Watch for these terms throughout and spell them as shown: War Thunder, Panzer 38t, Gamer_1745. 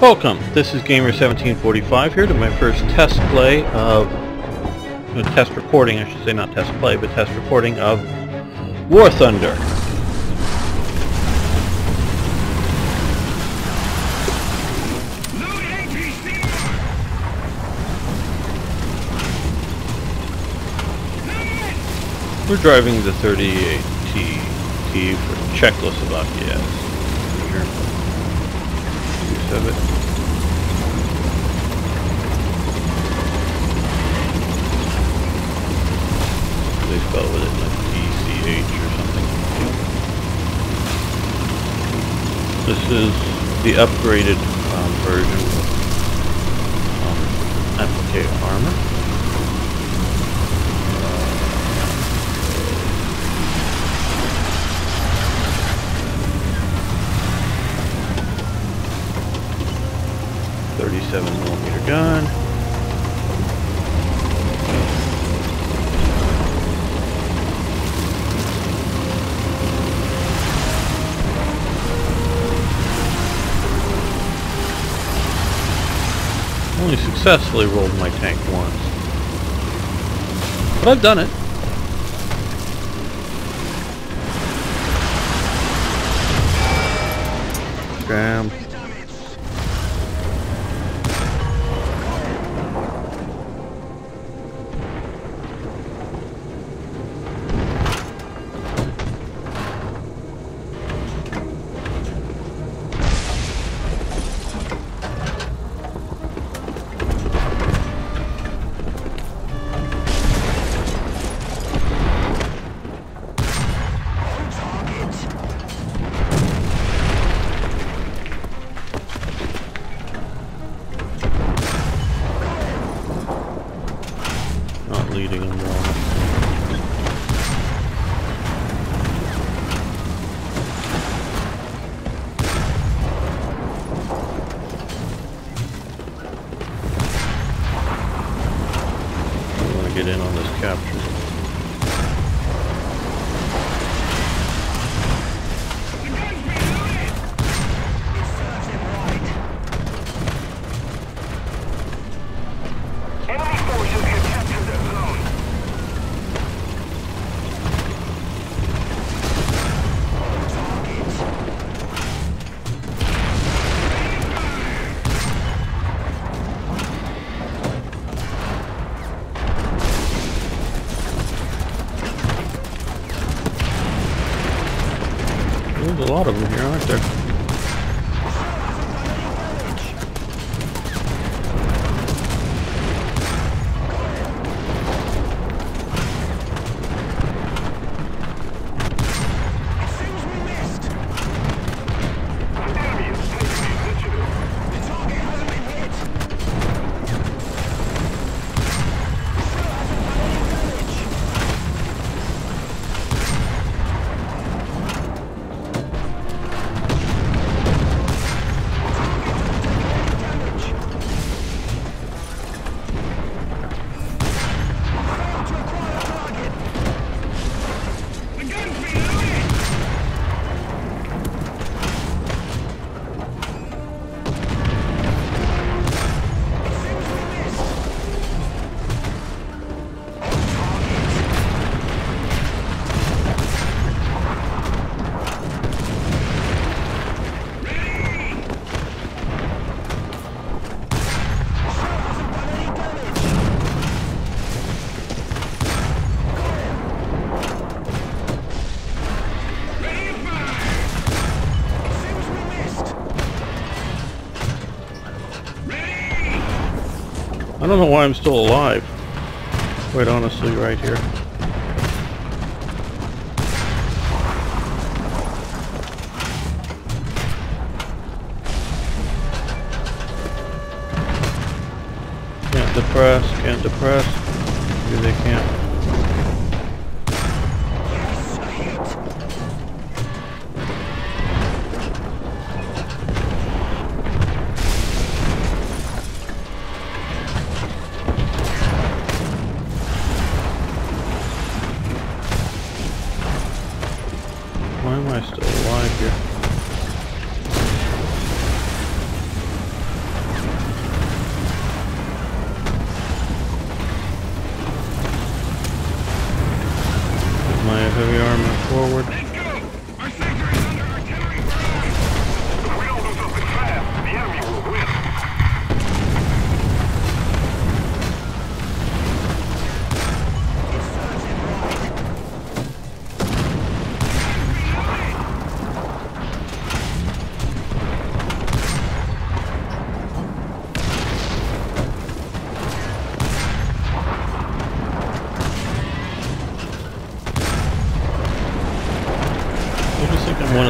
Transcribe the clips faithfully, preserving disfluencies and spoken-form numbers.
Welcome, this is Gamer seventeen forty-five here to my first test play of, no, test recording, I should say, not test play, but test recording of War Thunder. We're driving the thirty-eight T T for Czechoslovakia. Use of it. They spell with it like D C H or something. This is the upgraded um, version of um, applique armor. thirty-seven millimeter gun. Only successfully rolled my tank once, but I've done it. Graham. Leading them wrong. I want to get in on this capture. There's a lot of them here, aren't there? I don't know why I'm still alive, quite honestly, right here. Can't depress, can't depress. Maybe they can't. Why am I still alive here?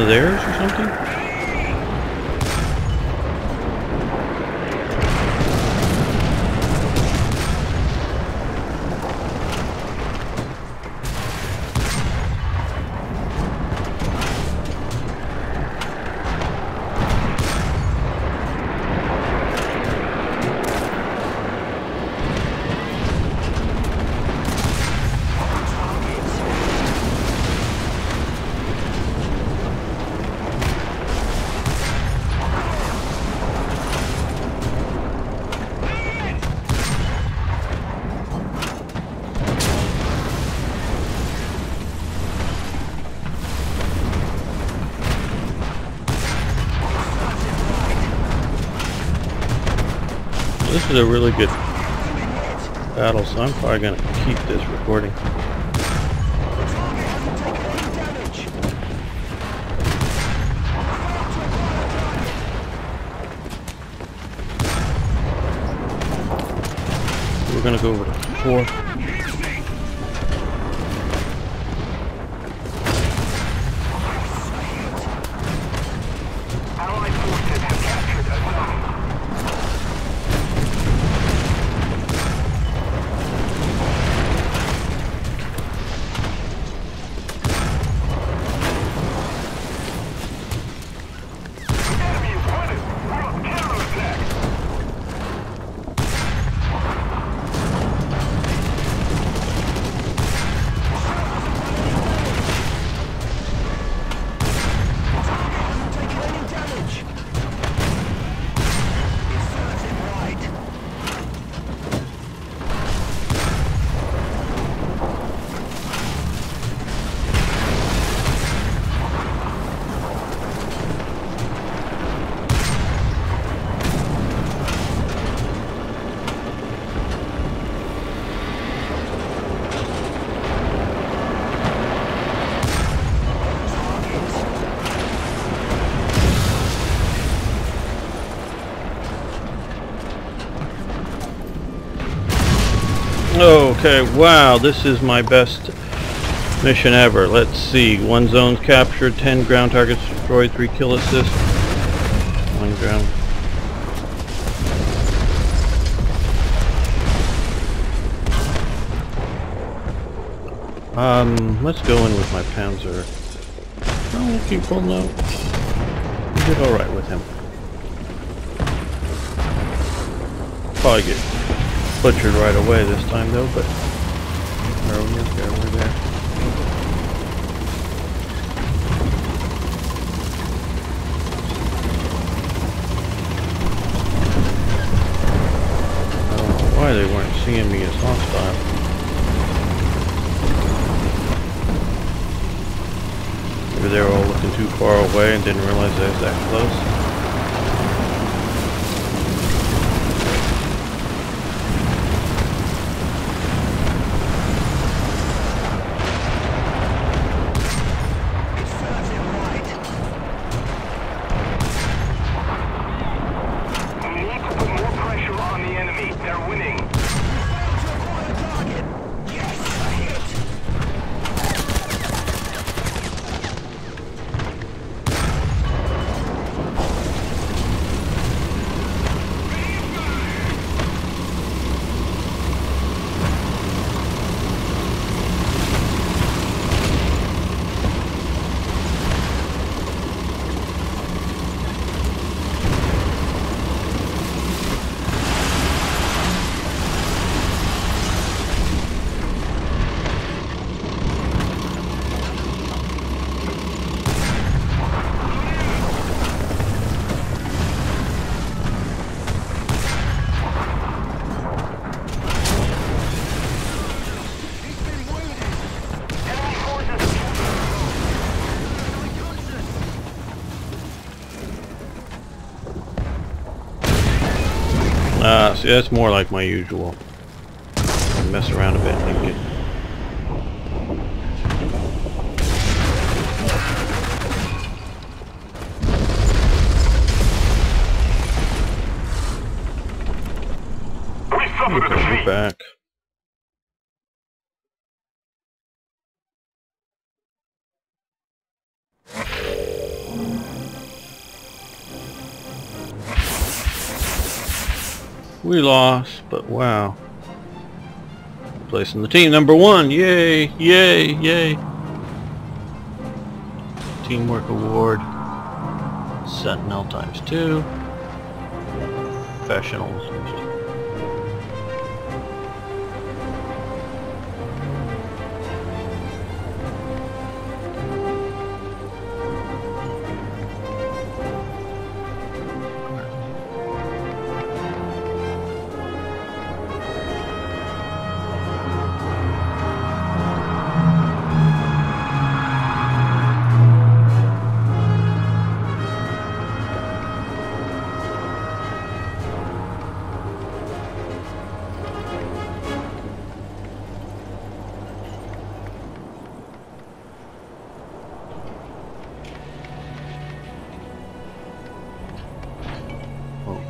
of theirs or something? This is a really good battle, so I'm probably going to keep this recording. We're going to go over to four. Okay, wow, this is my best mission ever. Let's see. One zone's captured, ten ground targets destroyed, three kill assists. One ground. Um, let's go in with my Panzer. Oh, we'll keep pulling out. We did alright with him. Probably good. Butchered right away this time though, but we're there, we're there. I don't know why they weren't seeing me as hostile. Maybe they were all looking too far away and didn't realize I was that close. Ah, uh, see, that's more like my usual. I mess around a bit and get. Okay, we're back. We lost, but wow. Placing the team number one. Yay, yay, yay. Teamwork award. Sentinel times two. Professionals.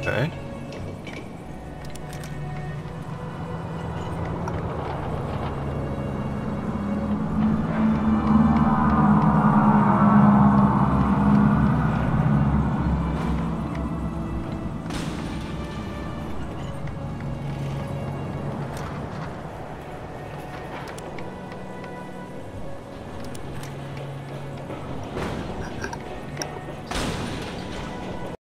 Okay.